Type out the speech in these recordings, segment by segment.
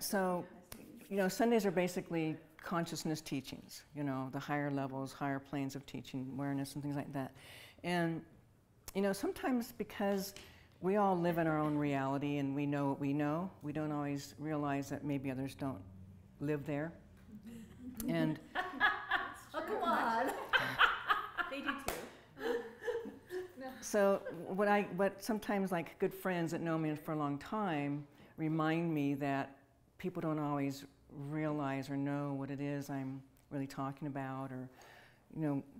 Right. So, Sundays are basically consciousness teachings, the higher levels, higher planes of teaching, awareness and things like that. And, sometimes because we all live in our own reality and we know what we know, we don't always realize that maybe others don't live there. And oh, come on. They do too. So what sometimes like good friends that know me for a long time remind me that people don't always realize or know what it is I'm really talking about, or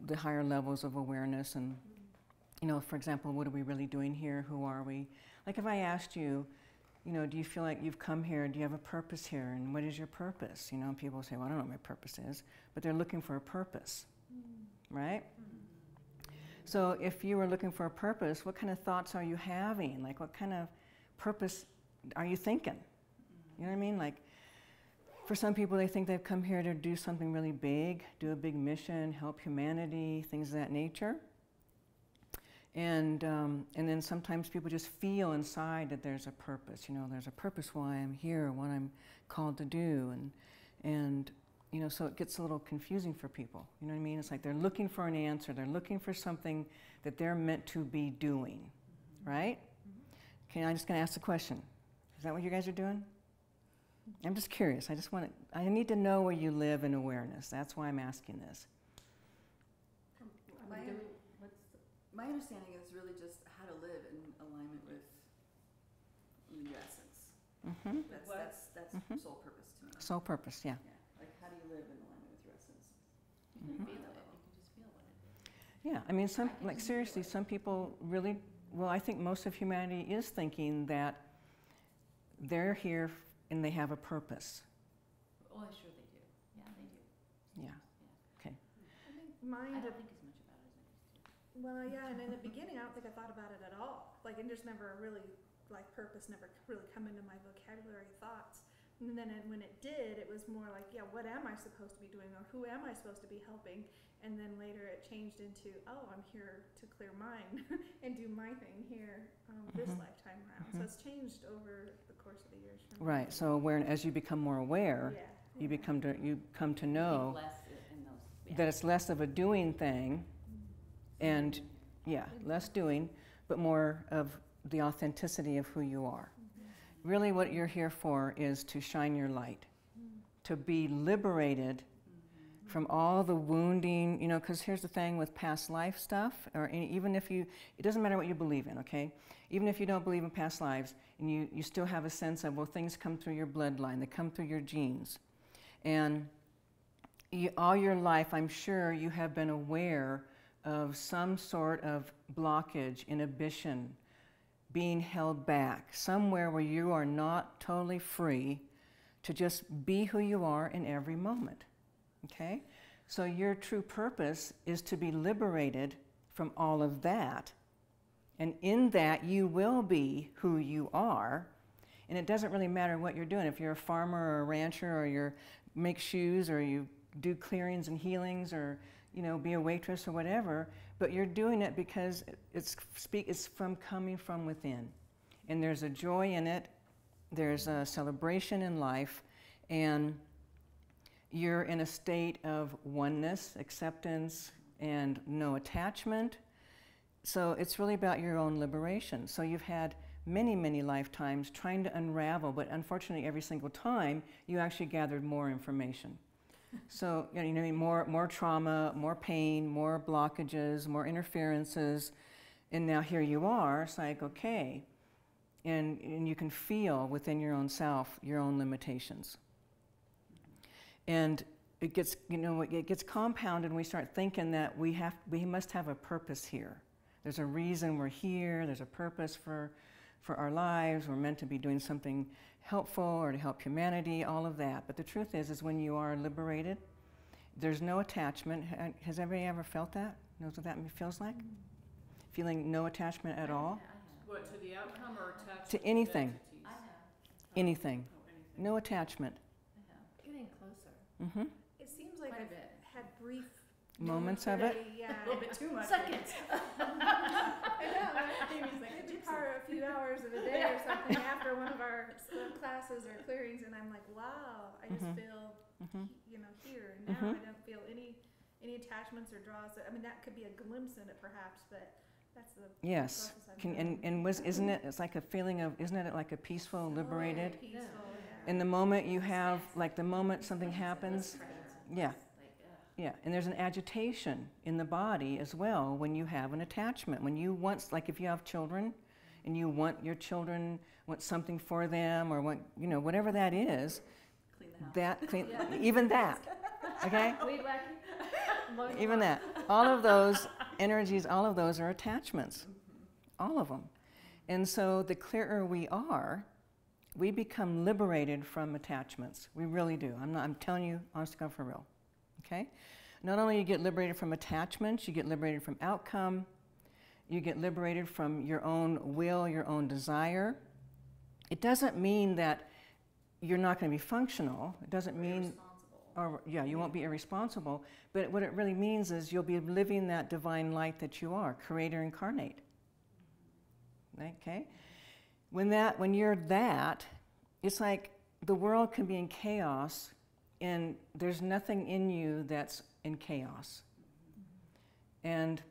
the higher levels of awareness, and for example, what are we really doing here? Who are we? Like if I asked you, do you feel like you've come here? Do you have a purpose here? And what is your purpose? And people say, well, I don't know what my purpose is, but they're looking for a purpose, right? So if you were looking for a purpose, what kind of thoughts are you having? Like what kind of purpose are you thinking? You know what I mean? Like for some people, they think they've come here to do something really big, do a big mission, help humanity, things of that nature. And then sometimes people just feel inside that there's a purpose, there's a purpose why I'm here, what I'm called to do, and so it gets a little confusing for people, It's like they're looking for an answer, they're looking for something that they're meant to be doing, right? Okay, I'm just going to ask the question. Is that what you guys are doing? I'm just curious, I need to know where you live in awareness, that's why I'm asking this. My understanding is really just how to live in alignment with your essence. Mm-hmm. That's mm-hmm. Soul purpose to me. Soul purpose, yeah. Like how do you live in alignment with your essence? You can feel it. You can just feel it. Yeah, I mean, seriously, some people really, I think most of humanity is thinking that they're here and they have a purpose. Oh, well, sure they do. Yeah, they do. Yeah. Okay. I don't think it's much. Well, yeah, and in the beginning, I don't think I thought about it at all. Like, it just never really, purpose never really come into my vocabulary thoughts. And then when it did, it was more like, yeah, what am I supposed to be doing, or who am I supposed to be helping? And then later it changed into, oh, I'm here to clear mine and do my thing here this lifetime round. So it's changed over the course of the years. Right. So as you become more aware, you become you come to know that it's less of a doing thing. And yeah, less doing, but more of the authenticity of who you are. Mm-hmm. Really what you're here for is to shine your light, mm-hmm. to be liberated mm-hmm. from all the wounding, because here's the thing with past life stuff, or even if you, it doesn't matter what you believe in, okay? Even if you don't believe in past lives, and you still have a sense of, well, things come through your bloodline, they come through your genes. And all your life, I'm sure you have been aware of some sort of blockage, inhibition, being held back, somewhere where you are not totally free to just be who you are in every moment, okay? So your true purpose is to be liberated from all of that, and in that you will be who you are, and it doesn't really matter what you're doing. If you're a farmer or a rancher, or you make shoes, or you do clearings and healings, or be a waitress or whatever, but you're doing it because it's from coming from within. And there's a joy in it, there's a celebration in life, and you're in a state of oneness, acceptance, and no attachment. So it's really about your own liberation. So you've had many, many lifetimes trying to unravel, but unfortunately every single time you actually gathered more information. So, more trauma, more pain, more blockages, more interferences, and now here you are, it's like, okay, and you can feel within your own self your own limitations. And it gets, it gets compounded when we start thinking that we must have a purpose here. There's a reason we're here, there's a purpose for our lives, we're meant to be doing something helpful or to help humanity, all of that. But the truth is when you are liberated, there's no attachment. Has everybody ever felt that? Knows what that feels like? Mm-hmm. Feeling no attachment at all? What, to the outcome or attachment? To anything. I know. Anything. Oh, anything. No attachment. I know. Getting closer. Mm-hmm. It seems like I've had brief moments of it. Yeah. A little bit too much. Seconds. I know. It did power a few 2 hours of a day or something after one of our classes or clearings, and I'm like, wow, I just feel, here and now. I don't feel any attachments or draws. I mean, that could be a glimpse in it, perhaps, but that's the yes. Isn't it? It's like a feeling of, isn't it like a peaceful, liberated? Oh, yeah, peaceful, yeah. In the moment you have, like the moment something happens, yeah. Yeah, and there's an agitation in the body as well when you have an attachment. When you want, like if you have children and you want your children, want something for them or want, you know, whatever that is, clean the house. Even that, okay? Even that. All of those energies, all of those are attachments, all of them. And so the clearer we are, we become liberated from attachments. We really do. I'm telling you, honest to God, for real. Okay? Not only you get liberated from attachments, you get liberated from outcome, you get liberated from your own will, your own desire. It doesn't mean that you're not going to be functional. It doesn't mean, or, yeah, you won't be irresponsible, but what it really means is you'll be living that divine light that you are, creator incarnate. Okay? When you're that, it's like the world can be in chaos, and there's nothing in you that's in chaos. And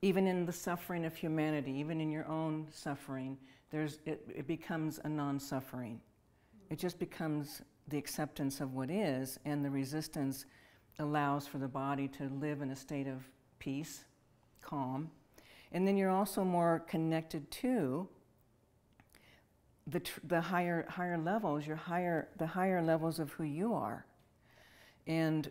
even in the suffering of humanity, even in your own suffering, it becomes a non-suffering. It just becomes the acceptance of what is, and the resistance allows for the body to live in a state of peace, calm. And then you're also more connected to the higher levels, the higher levels of who you are, and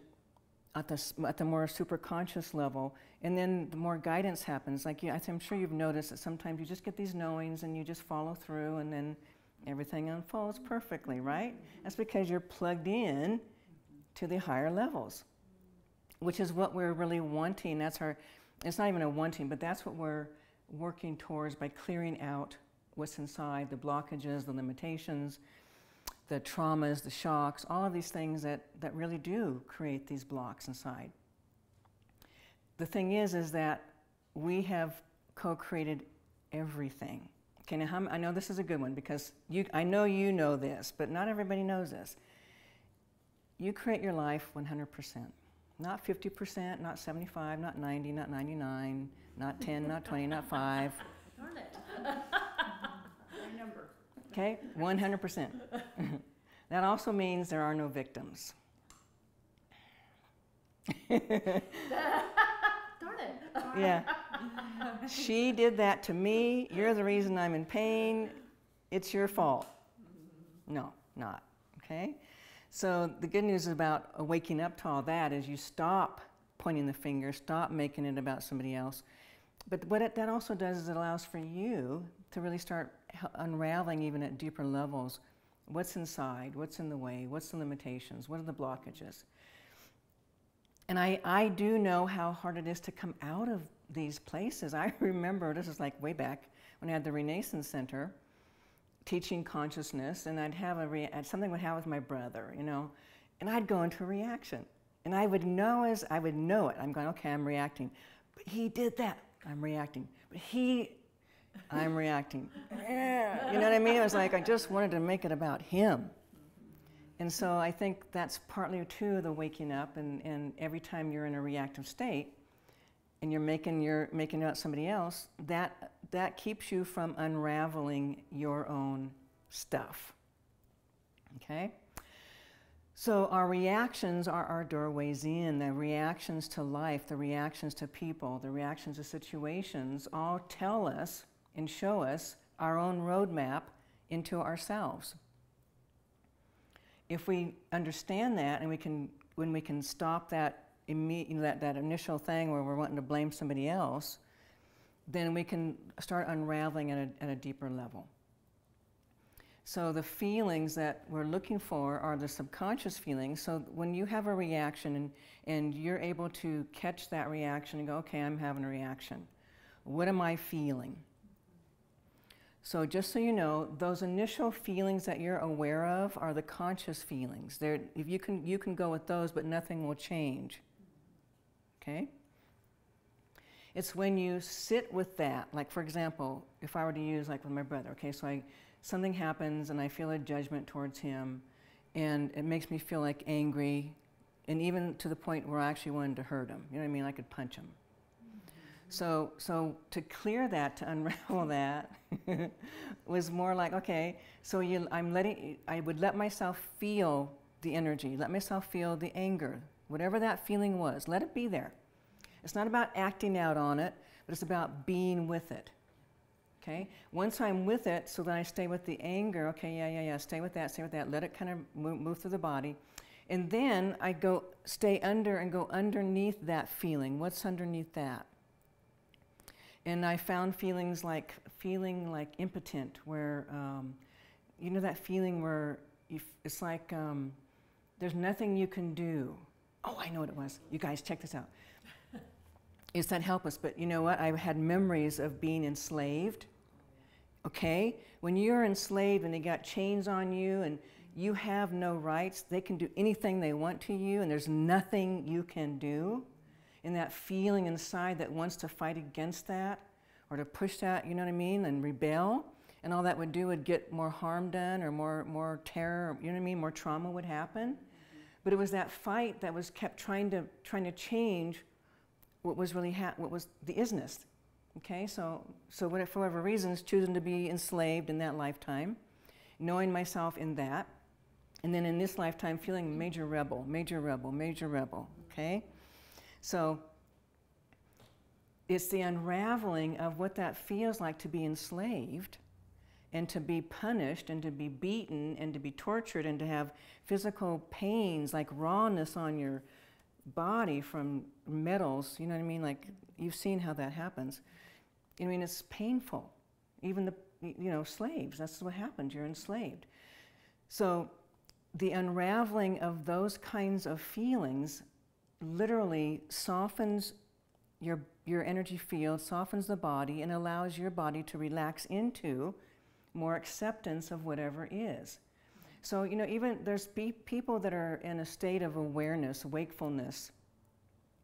at the more superconscious level, and then the more guidance happens. Like I'm sure you've noticed that sometimes you just get these knowings and you just follow through, and then everything unfolds perfectly, right? That's because you're plugged in to the higher levels, which is what we're really wanting. It's not even a wanting, but that's what we're working towards by clearing out what's inside, the blockages, the limitations, the traumas, the shocks, all of these things that really do create these blocks inside. The thing is that we have co-created everything. Okay, now I know this is a good one because I know you know this, but not everybody knows this. You create your life 100%. Not 50%, not 75, not 90, not 99, not 10, not 20, not 5. Darn it. Number. Okay, 100%. That also means there are no victims. Darn it. Yeah. She did that to me. You're the reason I'm in pain. It's your fault. No, not. Okay? So the good news about waking up to all that is you stop pointing the finger, stop making it about somebody else. But what that also does is it allows for you to really start unraveling, even at deeper levels, what's inside, what's in the way, what's the limitations, what are the blockages. And I do know how hard it is to come out of these places. I remember, this is like way back, when I had the Renaissance Center teaching consciousness, and I'd have something would happen with my brother, you know, and I'd go into a reaction. And I would know it. I'm going, okay, I'm reacting. But he did that. I'm reacting. But I'm reacting. Yeah. You know what I mean? It was like, I just wanted to make it about him. And so I think that's partly too the waking up, and every time you're in a reactive state and you're making it about somebody else, that keeps you from unraveling your own stuff. Okay? So our reactions are our doorways in. The reactions to life, the reactions to people, the reactions to situations all tell us and show us our own roadmap into ourselves. If we understand that, and when we can stop that initial thing where we're wanting to blame somebody else, then we can start unraveling at a deeper level. So the feelings that we're looking for are the subconscious feelings. So when you have a reaction and you're able to catch that reaction and go, okay, I'm having a reaction. What am I feeling? So just so you know, those initial feelings that you're aware of are the conscious feelings. If you can go with those, but nothing will change. Okay? It's when you sit with that. Like, for example, if I were to use, like, with my brother, okay, so something happens and I feel a judgment towards him, and it makes me feel, like, angry, and even to the point where I actually wanted to hurt him. You know what I mean? I could punch him. So to clear that, to unravel that, was more like, okay, so I would let myself feel the energy, let myself feel the anger, whatever that feeling was, let it be there. It's not about acting out on it, but it's about being with it, okay? Once I'm with it, so that I stay with the anger, okay, yeah, stay with that, let it kind of move through the body. And then I go stay under and go underneath that feeling. What's underneath that? And I found feelings like feeling like impotent, where you know, that feeling where it's like there's nothing you can do. Oh, I know what it was. You guys, check this out. It's that helpless, but you know what? I had memories of being enslaved. Okay, when you're enslaved and they got chains on you and you have no rights, they can do anything they want to you, and there's nothing you can do. And that feeling inside that wants to fight against that or to push that, you know what I mean, and rebel. And all that would do would get more harm done, or more terror, you know what I mean, more trauma would happen. But it was that fight that was kept trying to change what was really what was the isness. Okay, so for whatever reasons, choosing to be enslaved in that lifetime, knowing myself in that, and then in this lifetime feeling major rebel, major rebel, major rebel, okay? So it's the unraveling of what that feels like to be enslaved and to be punished and to be beaten and to be tortured and to have physical pains, like rawness on your body from metals, you know what I mean? Like, you've seen how that happens. I mean, it's painful. Even the, you know, slaves, that's what happens, you're enslaved. So the unraveling of those kinds of feelings literally softens your energy field, softens the body, and allows your body to relax into more acceptance of whatever is. So, you know, even there's people that are in a state of awareness, wakefulness.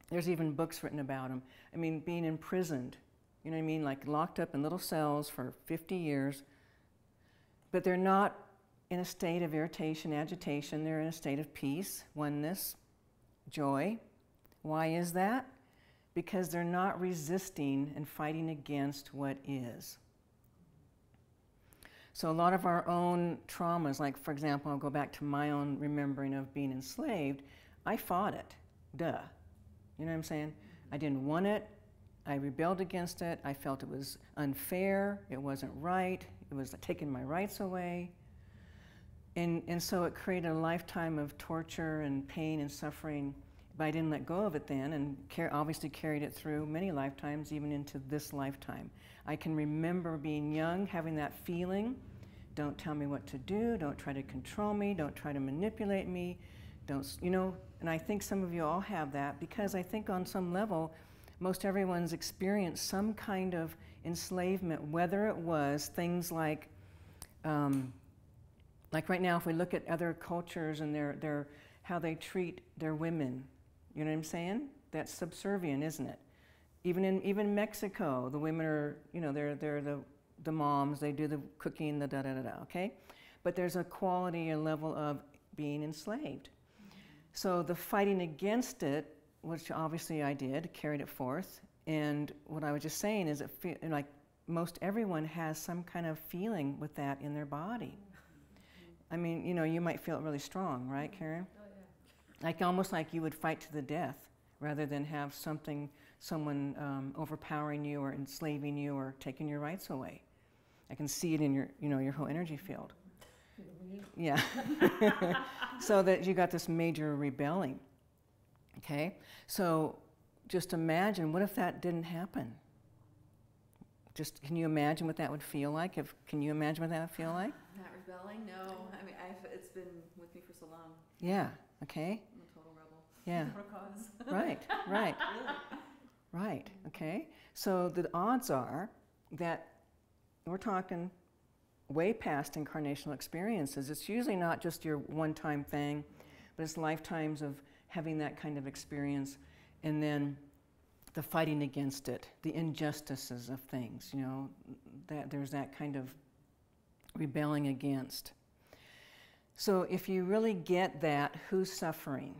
There's even books written about them. I mean, being imprisoned, you know what I mean, like locked up in little cells for 50 years, but they're not in a state of irritation, agitation. They're in a state of peace, oneness, joy. Why is that? Because they're not resisting and fighting against what is. So a lot of our own traumas, like, for example, I'll go back to my own remembering of being enslaved. I fought it. Duh. You know what I'm saying? I didn't want it. I rebelled against it. I felt it was unfair. It wasn't right. It was taking my rights away. And so it created a lifetime of torture and pain and suffering, but I didn't let go of it then, and obviously carried it through many lifetimes, even into this lifetime. I can remember being young, having that feeling, don't tell me what to do, don't try to control me, don't try to manipulate me, don't, you know, and I think some of you all have that, because I think on some level, most everyone's experienced some kind of enslavement, whether it was things like right now, if we look at other cultures and how they treat their women, you know what I'm saying? That's subservient, isn't it? Even Mexico, the women are, you know, they're the moms, they do the cooking, the da-da-da-da, okay? But there's a quality and level of being enslaved. So the fighting against it, which obviously I did, carried it forth, and what I was just saying is, like, most everyone has some kind of feeling with that in their body. I mean, you know, you might feel it really strong, right, Karen? Oh, yeah. Like, almost like you would fight to the death rather than have someone overpowering you or enslaving you or taking your rights away. I can see it in your, you know, your whole energy field. Yeah. So that you got this major rebelling, okay? So just imagine, what if that didn't happen? Just, can you imagine what that would feel like? Can you imagine what that would feel like? Not rebelling, no. I mean, it's been with me for so long. Yeah, okay. I'm a total rebel. Yeah. For a cause. Right, right. Really? Right, okay. So the odds are that we're talking way past incarnational experiences. It's usually not just your one-time thing, but it's lifetimes of having that kind of experience, and then the fighting against it, the injustices of things, you know, that there's that kind of rebelling against. So if you really get that, who's suffering?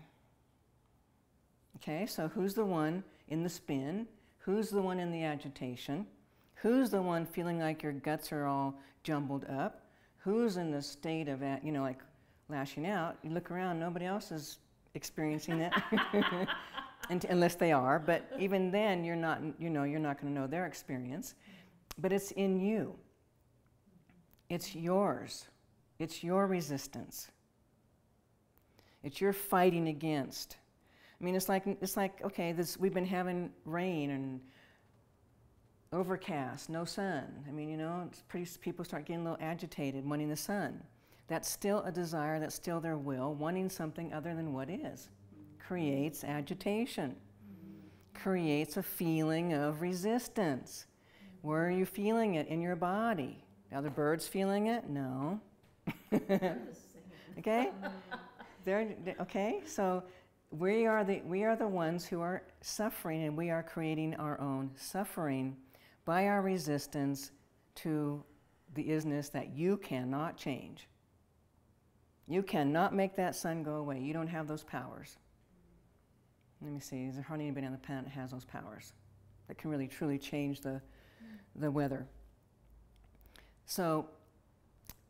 Okay, so who's the one in the spin? Who's the one in the agitation? Who's the one feeling like your guts are all jumbled up? Who's in the state of, you know, like lashing out? You look around, nobody else is experiencing that. Unless they are, but even then you're not, you know, you're not going to know their experience. But it's in you. It's yours. It's your resistance. It's your fighting against. I mean, it's like okay, this, we've been having rain and overcast, no sun. I mean, you know, it's pretty, people start getting a little agitated, wanting the sun. That's still a desire, that's still their will, wanting something other than what is. Creates agitation, creates a feeling of resistance. Where are you feeling it in your body? Are the birds feeling it? No. Okay? Okay, so we are the ones who are suffering, and we are creating our own suffering by our resistance to the isness that you cannot change. You cannot make that sun go away. You don't have those powers. Let me see, is there hardly anybody on the planet that has those powers that can really truly change the weather? So,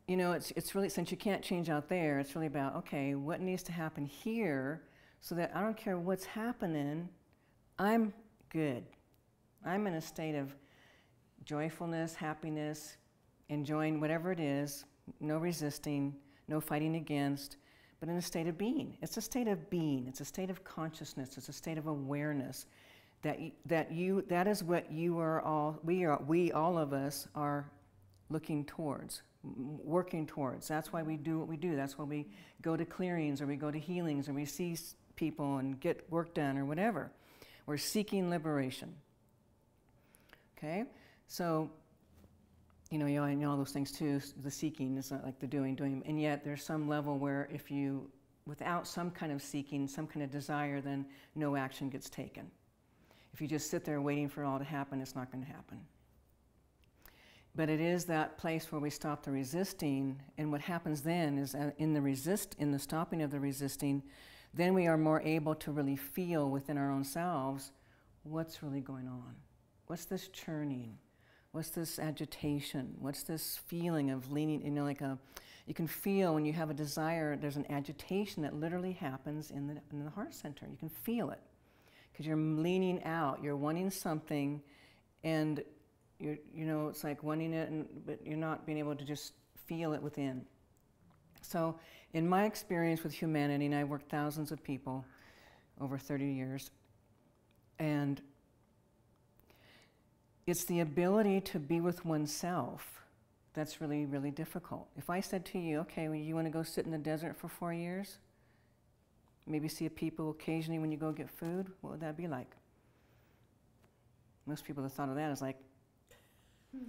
you know, it's really, since you can't change out there, it's really about, okay, what needs to happen here so that I don't care what's happening, I'm good. I'm in a state of joyfulness, happiness, enjoying whatever it is, no resisting, no fighting against, but in a state of being. It's a state of being. It's a state of consciousness. It's a state of awareness that is what you are all, we all of us are looking towards, working towards. That's why we do what we do. That's why we go to clearings or we go to healings or we see people and get work done or whatever. We're seeking liberation. Okay? So, you know, and all those things too, the seeking is not like the doing, and yet there's some level where if you, without some kind of seeking, some kind of desire, then no action gets taken. If you just sit there waiting for it all to happen, it's not going to happen. But it is that place where we stop the resisting, and what happens then is in the stopping of the resisting, then we are more able to really feel within our own selves what's really going on. What's this churning? What's this agitation? What's this feeling of leaning, you know, like a, you can feel when you have a desire, there's an agitation that literally happens in the heart center. You can feel it because you're leaning out, you're wanting something, and you're, you know, it's like wanting it, but you're not being able to just feel it within. So in my experience with humanity, and I worked thousands of people over 30 years, and it's the ability to be with oneself that's really, really difficult. If I said to you, okay, well, you want to go sit in the desert for 4 years? Maybe see people occasionally when you go get food? What would that be like? Most people that thought of that is like... I know,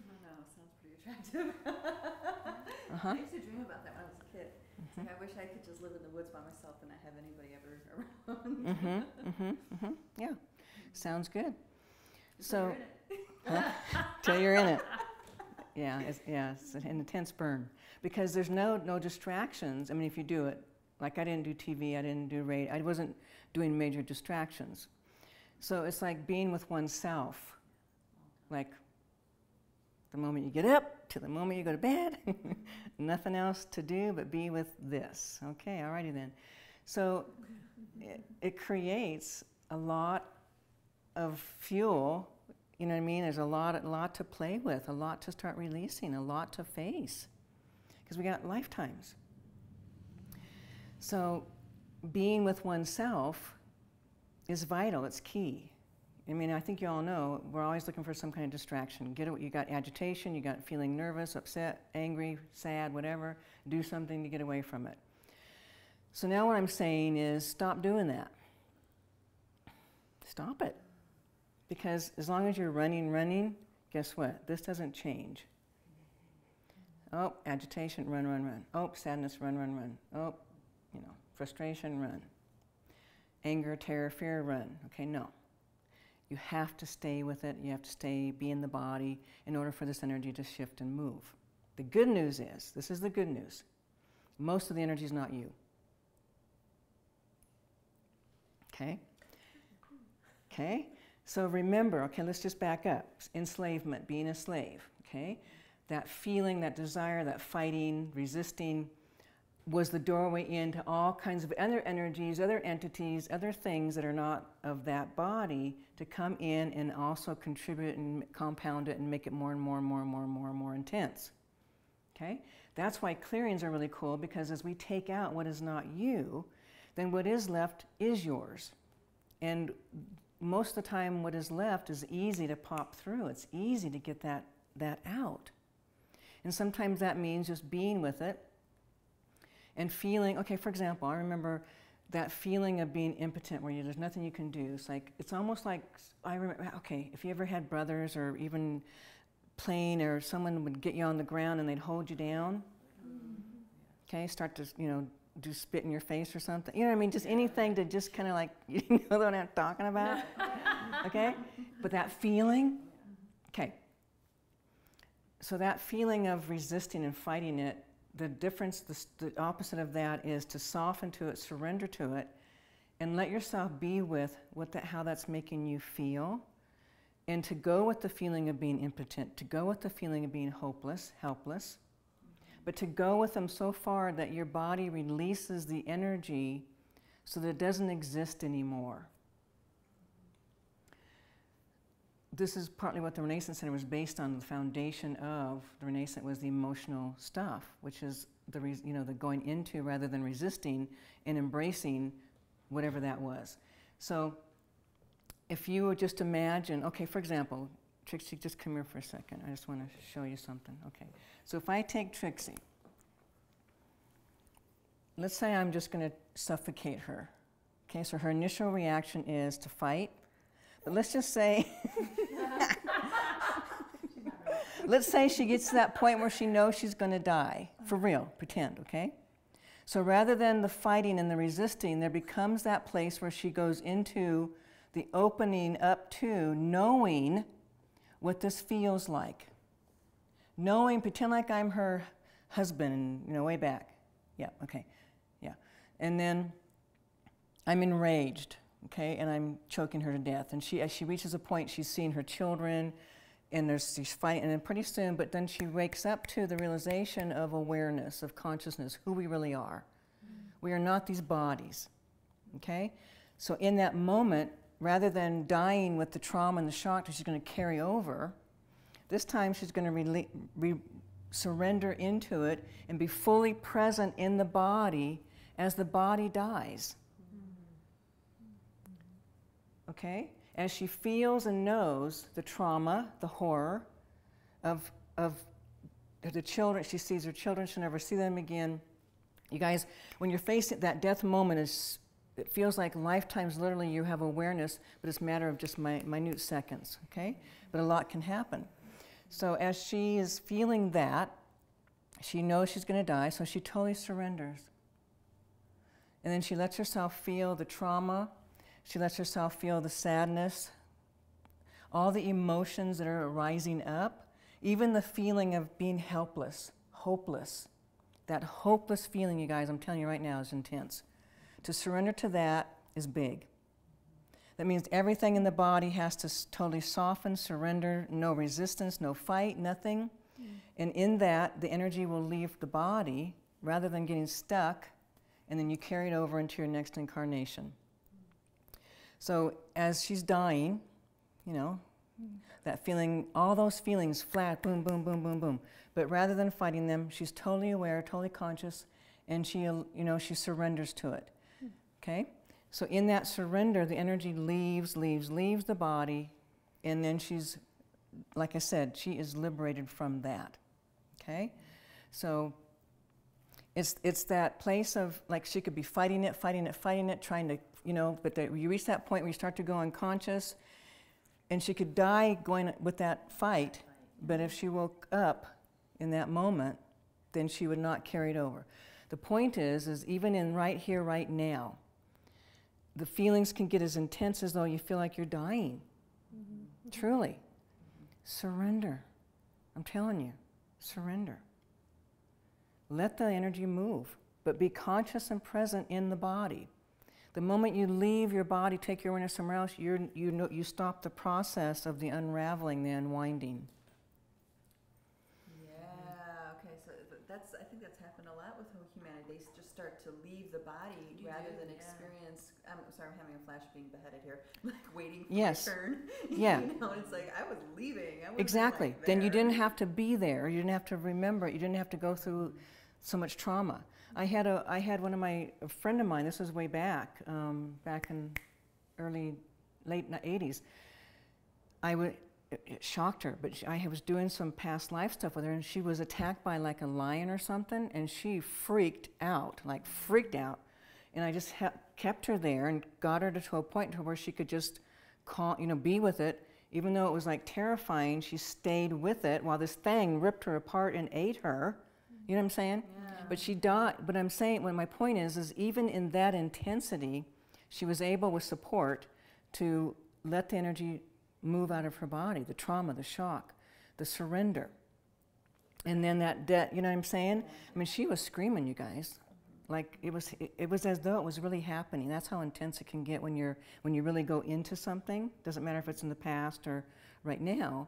sounds pretty attractive. I used to dream about that when I was a kid. It's like, I wish I could just live in the woods by myself and not have anybody ever around. Yeah, sounds good. So... Huh? Till you're in it. Yeah, it's an intense burn. Because there's no distractions. I mean, if you do it, like I didn't do TV, I didn't do radio, I wasn't doing major distractions. So it's like being with oneself. Like the moment you get up to the moment you go to bed, nothing else to do but be with this. Okay, alrighty then. So it creates a lot of fuel. You know what I mean? There's a lot to play with, a lot to start releasing, a lot to face, because we got lifetimes. So being with oneself is vital, it's key. I mean, I think you all know, we're always looking for some kind of distraction. Get away, you got agitation, you got feeling nervous, upset, angry, sad, whatever, do something to get away from it. So now what I'm saying is stop doing that. Stop it. Because as long as you're running, guess what? This doesn't change. Oh, agitation, run. Oh, sadness, run. Oh, you know, frustration, run. Anger, terror, fear, run. Okay, no. You have to stay with it, you have to be in the body in order for this energy to shift and move. The good news is, this is the good news, most of the energy is not you. Okay? Okay? So remember, okay, let's just back up. Enslavement, being a slave, okay? That feeling, that desire, that fighting, resisting, was the doorway into all kinds of other energies, other entities, other things that are not of that body to come in and also contribute and compound it and make it more and more and more and more and more and more intense. Okay? That's why clearings are really cool, because as we take out what is not you, then what is left is yours. And most of the time what is left is easy to pop through. It's easy to get that out. And sometimes that means just being with it and feeling, okay, for example, I remember that feeling of being impotent where there's nothing you can do. It's like, it's almost like, I remember, okay, if you ever had brothers or even playing, or someone would get you on the ground and they'd hold you down, okay, start to, you know, do spit in your face or something. You know what I mean? Just anything to just kind of like, you know what I'm talking about? Okay? But that feeling, okay. So that feeling of resisting and fighting it, the difference, the opposite of that is to soften to it, surrender to it, and let yourself be with what how that's making you feel, and to go with the feeling of being impotent, to go with the feeling of being hopeless, helpless, but to go with them so far that your body releases the energy so that it doesn't exist anymore. This is partly what the Renaissance Center was based on. The foundation of the Renaissance was the emotional stuff, which is the, you know, the going into rather than resisting and embracing whatever that was. So if you would just imagine, okay, for example, Trixie, just come here for a second. I just want to show you something. Okay. So if I take Trixie, let's say I'm just going to suffocate her. Okay, so her initial reaction is to fight. But let's just say, let's say she gets to that point where she knows she's going to die. For real, pretend, okay? So rather than the fighting and the resisting, there becomes that place where she goes into the opening up to knowing what this feels like. Knowing, pretend like I'm her husband, you know, way back. Yeah, okay, yeah. And then I'm enraged, okay, and I'm choking her to death. And she, as she reaches a point, she's seeing her children, and she's fighting, and then pretty soon, but then she wakes up to the realization of awareness, of consciousness, who we really are. We are not these bodies, okay? So in that moment, rather than dying with the trauma and the shock that she's going to carry over, this time she's going to surrender into it and be fully present in the body as the body dies. Okay? As she feels and knows the trauma, the horror of the children, she sees her children, she'll never see them again. You guys, when you're facing that death moment, it feels like lifetimes, literally, you have awareness, but it's a matter of just minute seconds, okay? But a lot can happen. So as she is feeling that, she knows she's going to die, so she totally surrenders. And then she lets herself feel the trauma. She lets herself feel the sadness, all the emotions that are rising up, even the feeling of being helpless, hopeless. That hopeless feeling, you guys, I'm telling you right now, is intense. To surrender to that is big. That means everything in the body has to totally soften, surrender, no resistance, no fight, nothing. And in that, the energy will leave the body rather than getting stuck, and then you carry it over into your next incarnation. So as she's dying, you know, that feeling, all those feelings, flat, boom, boom, boom, boom, boom. But rather than fighting them, she's totally aware, totally conscious, and she, you know, she surrenders to it. Okay? So in that surrender, the energy leaves the body, and then she's, like I said, she is liberated from that. Okay? So it's that place of, like, she could be fighting it, fighting it, fighting it, trying to, you know, but you reach that point where you start to go unconscious, and she could die going with that fight, but if she woke up in that moment, then she would not carry it over. The point is even in right here, right now, the feelings can get as intense as though you feel like you're dying. Truly. Surrender. I'm telling you, surrender. Let the energy move, but be conscious and present in the body. The moment you leave your body, take your awareness somewhere else, you stop the process of the unraveling, the unwinding. Yeah, okay, so that's, I think that's happened a lot with humanity. They just start to leave the body rather than experience, I'm sorry, I'm having a flash of being beheaded here, like waiting for a turn. Yeah. You know, it's like, I was leaving. I exactly, like then you didn't have to be there, you didn't have to remember it, you didn't have to go through so much trauma. I had one of my, a friend of mine, this was way back, back in late 80s. It shocked her, but I was doing some past life stuff with her, and she was attacked by like a lion or something, and she freaked out, like freaked out. And I just kept her there and got her to a point where she could just be with it. Even though it was like terrifying, she stayed with it while this thing ripped her apart and ate her. You know what I'm saying? Yeah. But she died. But I'm saying, my point is even in that intensity, she was able with support to let the energy move out of her body, the trauma, the shock, the surrender. And then that debt, you know what I'm saying? I mean, she was screaming, you guys. Like it was as though it was really happening. That's how intense it can get when you really go into something. Doesn't matter if it's in the past or right now.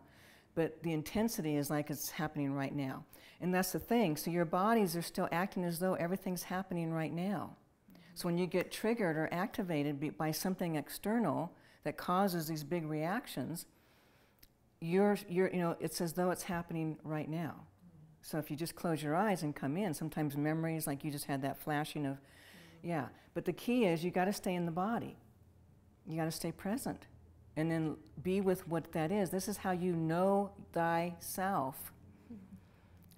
But the intensity is like it's happening right now. And that's the thing. So your bodies are still acting as though everything's happening right now. So when you get triggered or activated by something external that causes these big reactions, it's as though it's happening right now. So if you just close your eyes and come in, sometimes memories, like you just had that flashing of, yeah. But the key is you got to stay in the body. You got to stay present. And then be with what that is. This is how you know thyself.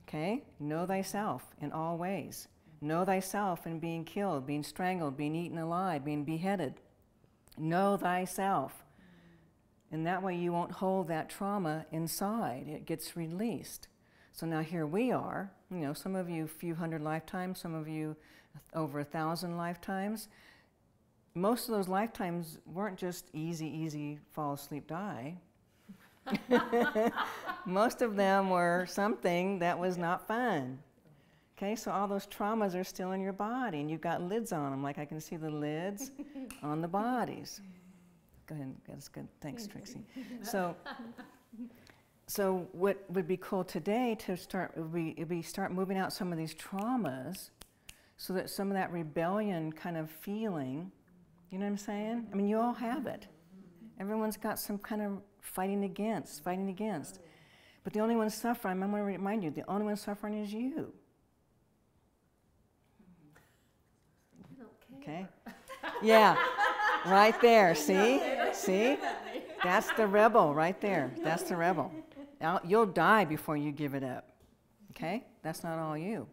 Okay? Know thyself in all ways. Know thyself in being killed, being strangled, being eaten alive, being beheaded. Know thyself. And that way you won't hold that trauma inside. It gets released. So now here we are, you know, some of you a few hundred lifetimes, some of you over 1,000 lifetimes. Most of those lifetimes weren't just easy, easy, fall asleep, die. Most of them were something that was not fun. Okay, so all those traumas are still in your body, and you've got lids on them, like I can see the lids on the bodies. Go ahead, that's good. Thanks, Trixie. So what would be cool today to start would be start moving out some of these traumas, so that some of that rebellion kind of feeling. You know what I'm saying? I mean, you all have it. Everyone's got some kind of fighting against. But the only one suffering, I'm going to remind you, the only one suffering is you. I don't care. Okay? Yeah, right there, see? See? That's the rebel right there. That's the rebel. Now, you'll die before you give it up. Okay? That's not all you.